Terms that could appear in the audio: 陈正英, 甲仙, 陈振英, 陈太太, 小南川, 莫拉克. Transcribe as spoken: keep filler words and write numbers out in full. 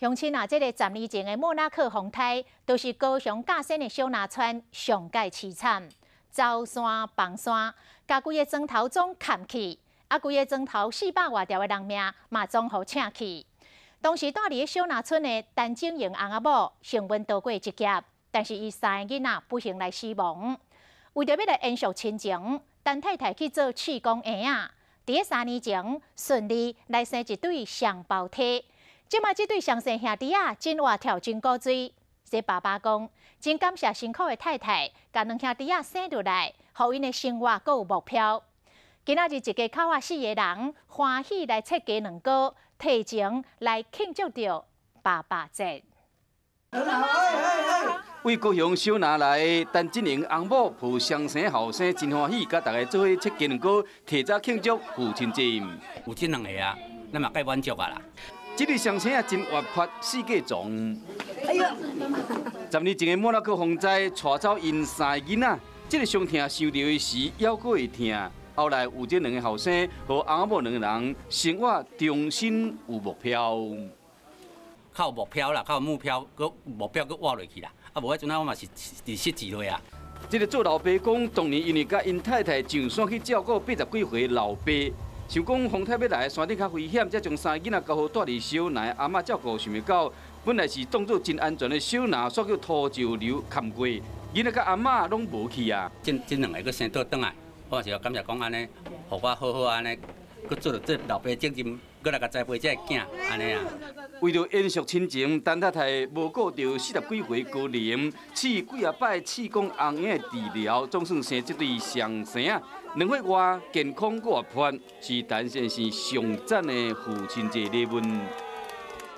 乡亲啊，这个十年前的莫拉克洪台，就是高雄甲仙的小南川上界凄惨，走山崩山，甲规个砖头总砍去，啊，规个砖头四百外条的人命嘛总互请去。当时住伫小南村的陈正英翁仔某，成文逃过一劫，但是伊三个囡仔不幸来死亡。为着要来延续亲情，陈太太去做试工婴仔，伫三年前顺利来生一对双胞胎。 即卖即对双生兄弟啊，真活跳真古锥。这爸爸讲，真感谢辛苦的太太，甲两兄弟啊生落来，互因的生活阁有目标。今仔日一家靠啊四个人欢喜来切鸡卵糕，提前来庆祝着爸爸节。为高雄小拿来，陈振英翁某抱双生后生真欢喜，甲大家做伙切鸡卵糕，提早庆祝父亲节。有这两个啊，咱嘛该满足啊啦。 这对双生啊，真活泼，四界撞。哎呦！十年前的莫拉克洪灾，带走因三个囡仔，这个伤痛受着时，还阁会痛。后来有这两个后生和阿某两个人，生活重新有目标。较有目标啦，较有目标，佮目标佮活落去啦。啊，无迄阵啊，我嘛是是失志落啊。这个做老爸讲，当年因为甲因太太上山去照顾八十几岁老爸。 想讲洪太要来山顶较危险，才将三个囡仔交予带伫小南阿嬷照顾，想袂到本来是当作真安全的小南，煞叫土石流砍过，囡仔甲阿嬷拢无去啊！真真两个佫生倒转来，我是感谢讲安尼，互我好好安尼，佫做着做老爸责任，佫来甲栽培这个囝安尼啊！为着延续亲情，陈太太无顾着四十几岁高龄，试几啊摆试讲红眼的治疗，总算生这对双生啊！ 两岁外健康活泼，是陈先生上赞的父亲节礼物。